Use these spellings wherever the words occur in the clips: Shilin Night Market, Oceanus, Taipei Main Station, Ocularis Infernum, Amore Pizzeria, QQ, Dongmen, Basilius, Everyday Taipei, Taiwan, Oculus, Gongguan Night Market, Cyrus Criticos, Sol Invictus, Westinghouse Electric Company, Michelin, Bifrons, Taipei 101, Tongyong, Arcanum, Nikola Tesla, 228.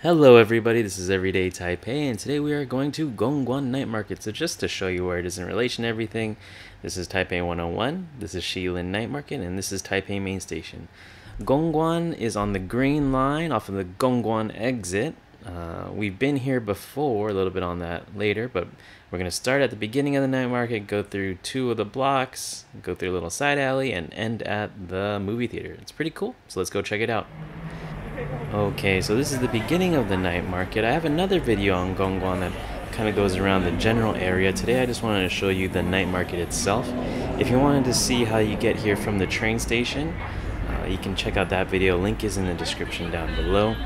Hello everybody, this is Everyday Taipei, and today we are going to Gongguan Night Market. So just to show you where it is in relation to everything, this is Taipei 101, this is Shilin Night Market, and this is Taipei Main Station. Gongguan is on the green line off of the Gongguan exit. We've been here before, a little bit on that later, but we're going to start at the beginning of the night market, go through two of the blocks, go through a little side alley, and end at the movie theater. It's pretty cool, so let's go check it out. Okay, so this is the beginning of the night market. I have another video on Gongguan that kind of goes around the general area. Today I just wanted to show you the night market itself. If you wanted to see how you get here from the train station, you can check out that video. Link is in the description down below.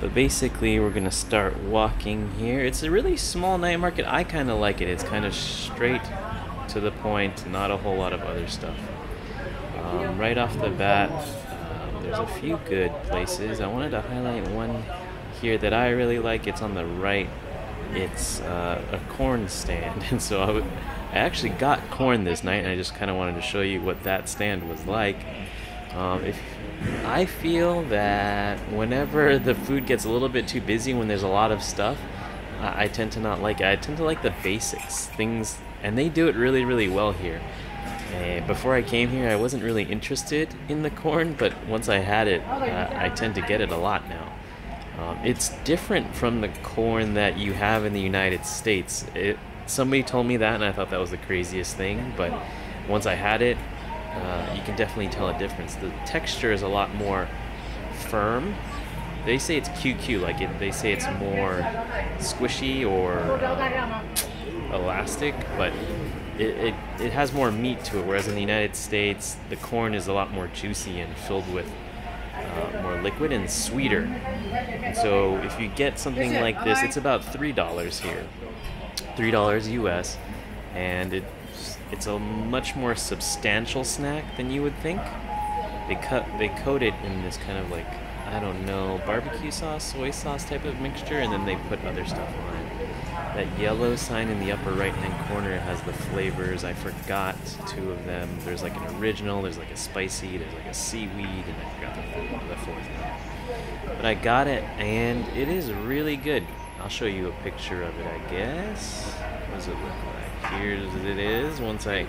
But basically we're going to start walking here. It's a really small night market. I kind of like it. It's kind of straight to the point, not a whole lot of other stuff. Right off the bat, there's a few good places. I wanted to highlight one here that I really like. It's on the right. It's a corn stand, and so I actually got corn this night, and I just kind of wanted to show you what that stand was like. I feel that whenever the food gets a little bit too busy, when there's a lot of stuff, I tend to not like it. I tend to like the basics, things, and they do it really, really well here. Before I came here, I wasn't really interested in the corn, but once I had it, I tend to get it a lot now. It's different from the corn that you have in the United States. Somebody told me that, and I thought that was the craziest thing, but once I had it, you can definitely tell a difference. The texture is a lot more firm. They say it's QQ, like they say it's more squishy or elastic, but it has more meat to it, whereas in the United States, the corn is a lot more juicy and filled with more liquid and sweeter. And so if you get something like this, it's about $3 here, $3 US, and it's a much more substantial snack than you would think. They coat it in this kind of, like, I don't know, barbecue sauce, soy sauce type of mixture, and then they put other stuff on it. That yellow sign in the upper right-hand corner has the flavors. I forgot two of them. There's like an original, there's like a spicy, there's like a seaweed, and I forgot the fourth one. But I got it, and it is really good. I'll show you a picture of it, I guess. What does it look like? Here's what it is. Once I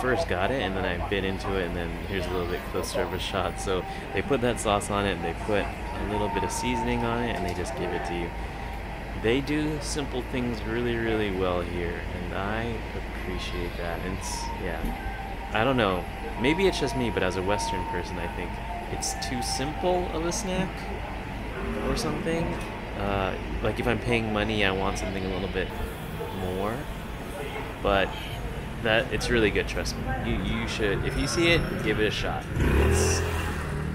first got it, and then I bit into it, and then here's a little bit closer of a shot. So they put that sauce on it, and they put a little bit of seasoning on it, and they just give it to you. They do simple things really, really well here, and I appreciate that. And it's, yeah, I don't know, maybe it's just me, but as a Western person, I think it's too simple of a snack or something. Like, if I'm paying money, I want something a little bit more, but that, it's really good, trust me. You should, if you see it, give it a shot. It's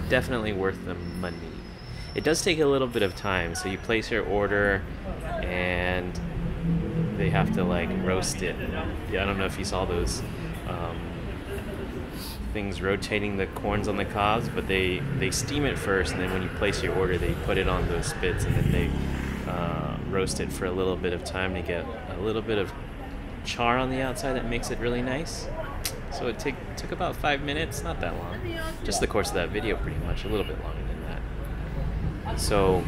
definitely worth the money. It does take a little bit of time, so you place your order, and they have to, like, roast it. Yeah, I don't know if you saw those things rotating the corns on the cobs, but they steam it first, and then when you place your order, they put it on those spits, and then they roast it for a little bit of time to get a little bit of char on the outside that makes it really nice. So it took about 5 minutes, not that long. Just the course of that video, pretty much, a little bit longer than that. So,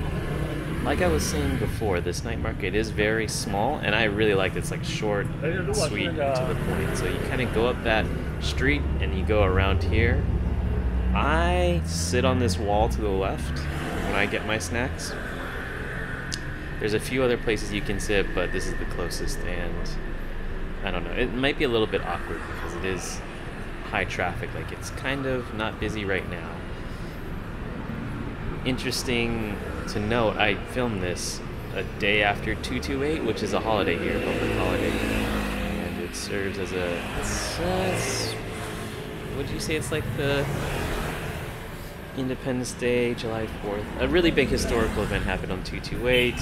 like I was saying before, this night market is very small, and I really like it. It's like short, sweet, and to the point. So you kind of go up that street, and you go around here. I sit on this wall to the left when I get my snacks. There's a few other places you can sit, but this is the closest, and I don't know. It might be a little bit awkward because it is high traffic. Like, it's kind of not busy right now. Interesting to note, I filmed this a day after 228, which is a holiday here, public holiday, and it serves as a, would you say it's like the Independence Day, July 4th? A really big historical event happened on 228,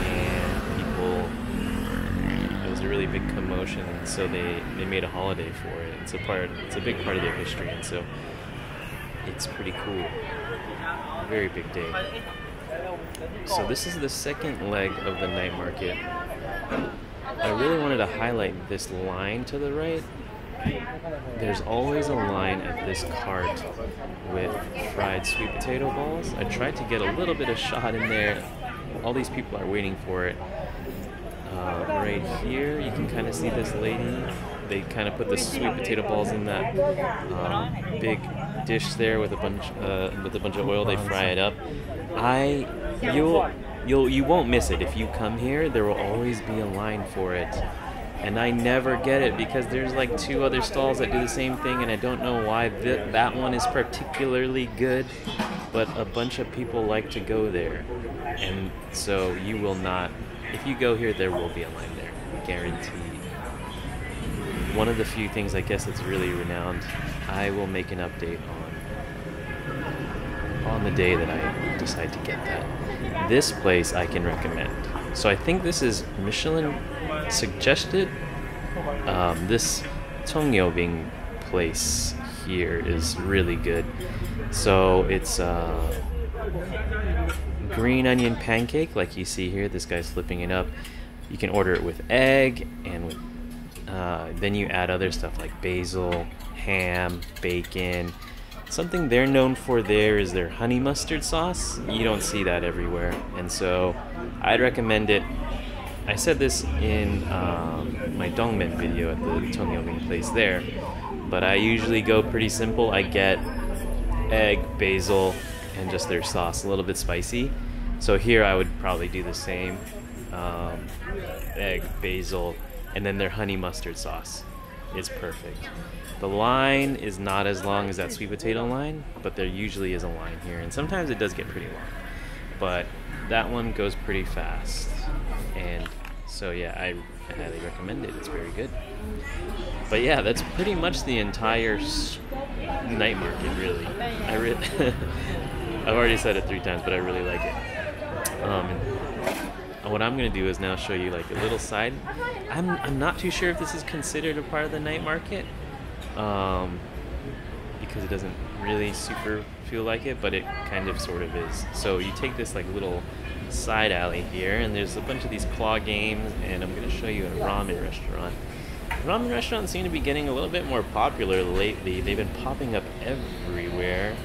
and people, it was a really big commotion, and so they made a holiday for it. It's a big part of their history, and so it's pretty cool. Very big day. So this is the second leg of the night market. I really wanted to highlight this line to the right. There's always a line at this cart with fried sweet potato balls. I tried to get a little bit of shot in there. All these people are waiting for it. Right here, you can kind of see this lady. They kind of put the sweet potato balls in that big dish there with a bunch of oil. They fry it up. You won't miss it if you come here. There will always be a line for it. And I never get it because there's like 2 other stalls that do the same thing, and I don't know why that one is particularly good, but a bunch of people like to go there. And so you will not, if you go here, there will be a line there, guaranteed. One of the few things I guess that's really renowned, I will make an update on the day that I decide to get that. This place I can recommend. So I think this is Michelin suggested. This Tongyong place here is really good. So it's green onion pancake like you see here. This guy's flipping it up. You can order it with egg and with then you add other stuff like basil, ham, bacon. Something they're known for there is their honey mustard sauce. You don't see that everywhere, and so I'd recommend it. I said this in my Dongmen video at the Tongyong place there, but I usually go pretty simple. I get egg, basil, and just their sauce, a little bit spicy. So here I would probably do the same. Egg, basil, and then their honey mustard sauce is perfect. The line is not as long as that sweet potato line, but there usually is a line here, and sometimes it does get pretty long, but that one goes pretty fast. And so yeah, I highly recommend it. It's very good. But yeah, that's pretty much the entire night market, really. I've already said it 3 times, but I really like it. What I'm going to do is now show you like a little side. I'm not too sure if this is considered a part of the night market, because it doesn't really super feel like it, but it kind of sort of is. So you take this like little side alley here, and there's a bunch of these claw games, and I'm going to show you a ramen restaurant. Ramen restaurants seem to be getting a little bit more popular lately. They've been popping up everywhere.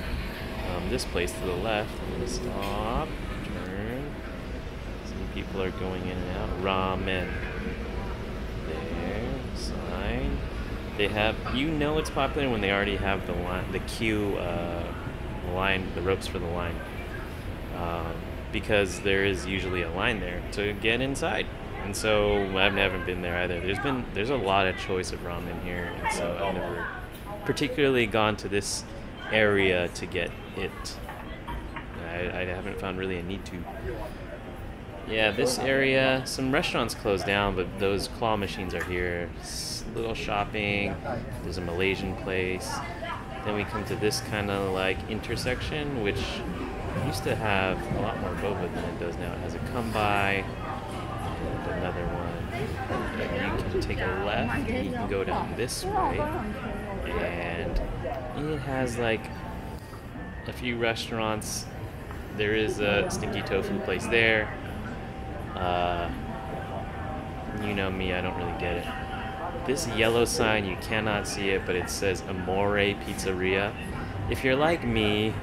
This place to the left, I'm going to stop. People are going in and out. Ramen. There, sign. They have, you know it's popular when they already have the line, the queue, the ropes for the line. Because there is usually a line there to get inside. And so I haven't been there either. There's a lot of choice of ramen here, and so I've never particularly gone to this area to get it. I haven't found really a need to. Yeah, this area, some restaurants closed down, but those claw machines are here. It's a little shopping. There's a Malaysian place. Then we come to this kind of like intersection, which used to have a lot more boba than it does now. It has a come by and another one. And you can take a left and you can go down this way. And it has like a few restaurants. There is a stinky tofu place there. You know me, I don't really get it. This yellow sign, you cannot see it, but it says Amore Pizzeria. If you're like me,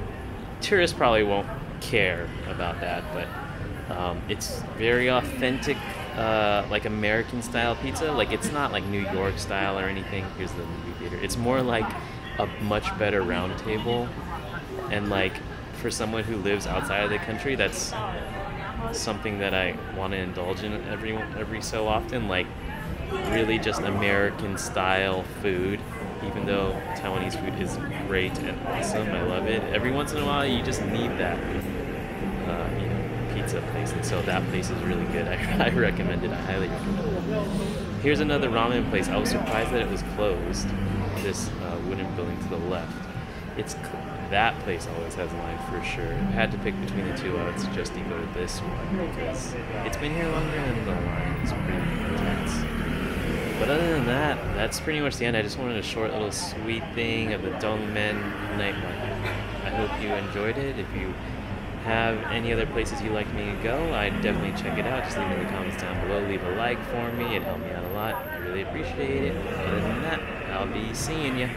tourists probably won't care about that, but it's very authentic, like American-style pizza. Like, it's not like New York-style or anything. Here's the movie theater. It's more like a much better round table. And, like, for someone who lives outside of the country, that's something that I want to indulge in every so often, like really just American style food, even though Taiwanese food is great and awesome. I love it. Every once in a while you just need that you know, pizza place, and so that place is really good. I recommend it. I highly recommend it. Here's another ramen place. I was surprised that it was closed. This wooden building to the left. It's that place always has a line for sure. If I had to pick between the 2, I would just go to this one because it's been here longer and the line is pretty intense. But other than that, that's pretty much the end. I just wanted a short little sweet thing of the Dongmen Night Market. I hope you enjoyed it. If you have any other places you'd like me to go, I'd definitely check it out. Just leave it in the comments down below. Leave a like for me. It helped me out a lot. I really appreciate it. Other than that, I'll be seeing you.